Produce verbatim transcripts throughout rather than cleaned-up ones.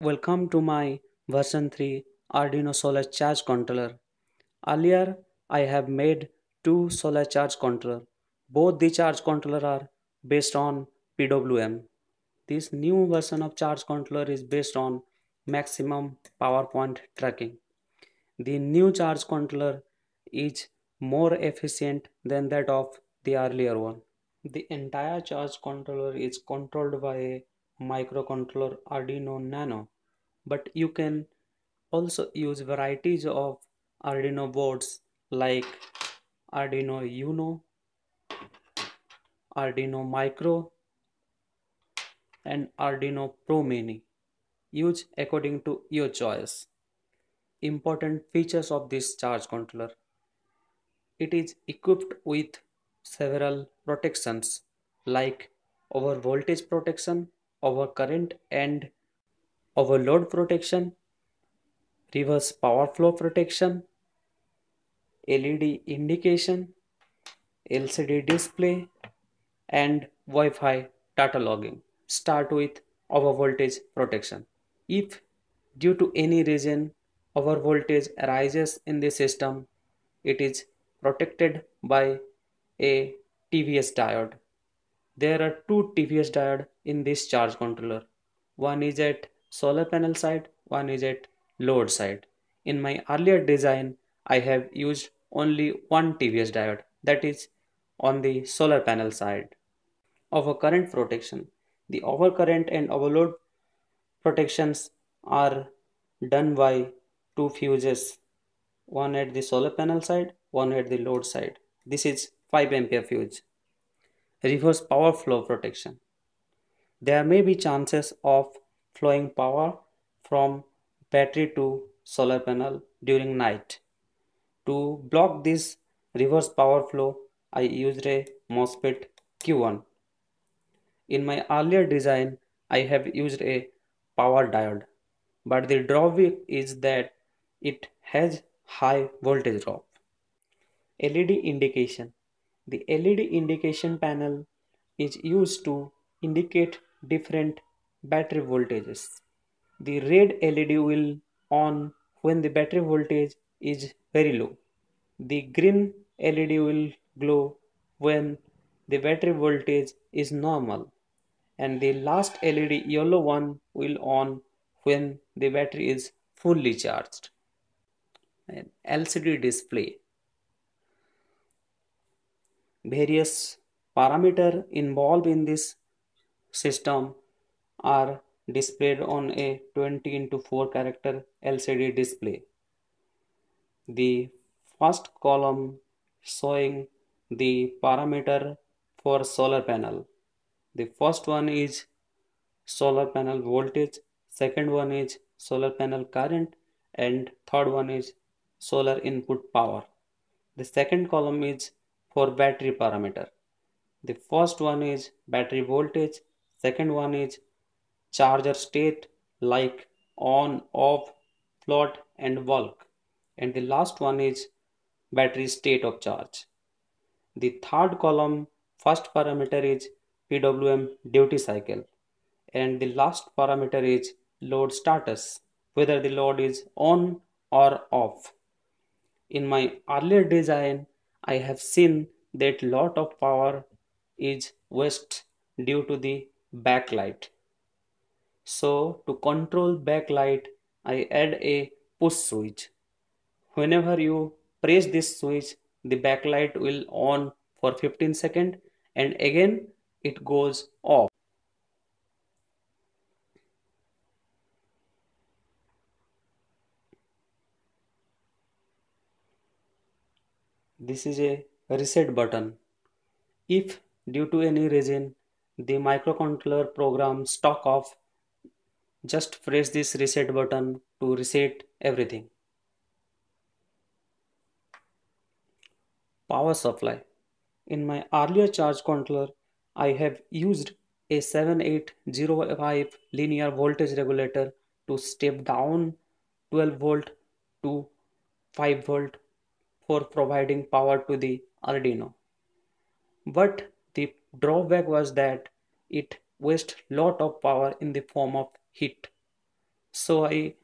Welcome to my version three Arduino solar charge controller. Earlier I have made two solar charge controller. Both the charge controller are based on P W M. This new version of charge controller is based on maximum power point tracking. The new charge controller is more efficient than that of the earlier one. The entire charge controller is controlled by a microcontroller Arduino Nano, but you can also use varieties of Arduino boards like Arduino Uno, Arduino Micro and Arduino Pro Mini. Use according to your choice. Important features of this charge controller. It is equipped with several protections like over voltage protection, over current and overload protection, reverse power flow protection, L E D indication, L C D display and Wi-Fi data logging. Start with over voltage protection. If due to any reason over voltage arises in the system, it is protected by a T V S diode. There are two T V S diode in this charge controller. One is at solar panel side, one is at load side. In my earlier design, I have used only one T V S diode, that is on the solar panel side. Overcurrent protection. The overcurrent and overload protections are done by two fuses, one at the solar panel side, one at the load side. This is five ampere fuse. Reverse power flow protection. There may be chances of flowing power from battery to solar panel during night. To block this reverse power flow, I used a MOSFET Q one. In my earlier design, I have used a power diode, but the drawback is that it has high voltage drop. L E D indication. The L E D indication panel is used to indicate different battery voltages. The red L E D will on when the battery voltage is very low. The green L E D will glow when the battery voltage is normal. And the last L E D yellow one will on when the battery is fully charged. An L C D display. Various parameters involved in this system are displayed on a twenty into four character L C D display. The first column showing the parameter for solar panel. The first one is solar panel voltage, second one is solar panel current and third one is solar input power. The second column is for battery parameter. The first one is battery voltage, second one is charger state like on, off, float and bulk, and the last one is battery state of charge. The third column first parameter is P W M duty cycle and the last parameter is load status, whether the load is on or off. In my earlier design, I have seen that lot of power is waste due to the backlight. So to control backlight, I add a push switch. Whenever you press this switch, the backlight will on for fifteen seconds and again it goes off. This is a reset button. If due to any reason the microcontroller program stock off, just press this reset button to reset everything. Power supply. In my earlier charge controller, I have used a seven eight zero five linear voltage regulator to step down twelve volt to five volt for providing power to the Arduino. But the drawback was that it wastes lot of power in the form of heat. So I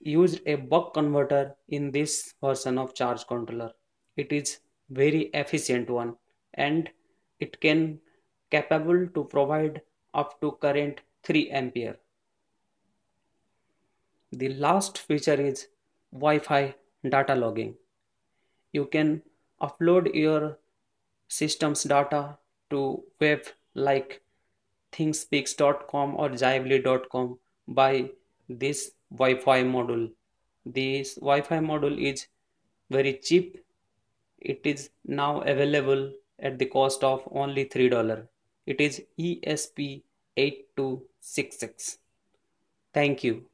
used a buck converter in this version of charge controller. It is very efficient one, and it can capable to provide up to current three ampere. The last feature is Wi-Fi data logging. You can upload your system's data to web like thingspeaks dot com or jively dot com by this Wi-Fi module. This Wi-Fi module is very cheap. It is now available at the cost of only three dollars. It is E S P eight two six six. Thank you.